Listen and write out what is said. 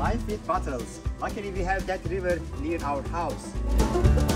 live feed bottles. Luckily we have that river near our house.